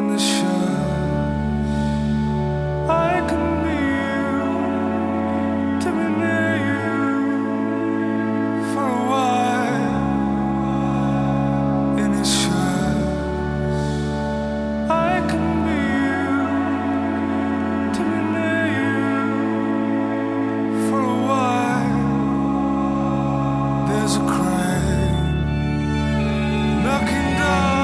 in the shine. I can be you, to be near you for a while in the shine. I can be you, to be near you for a while. There's a crane knocking down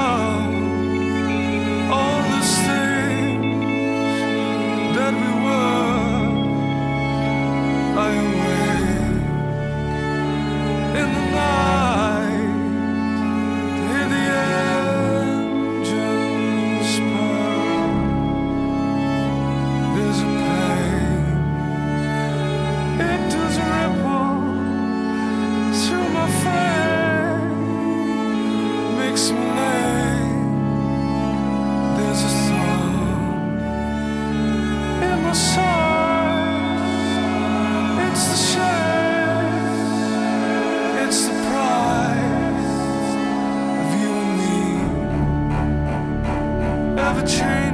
change.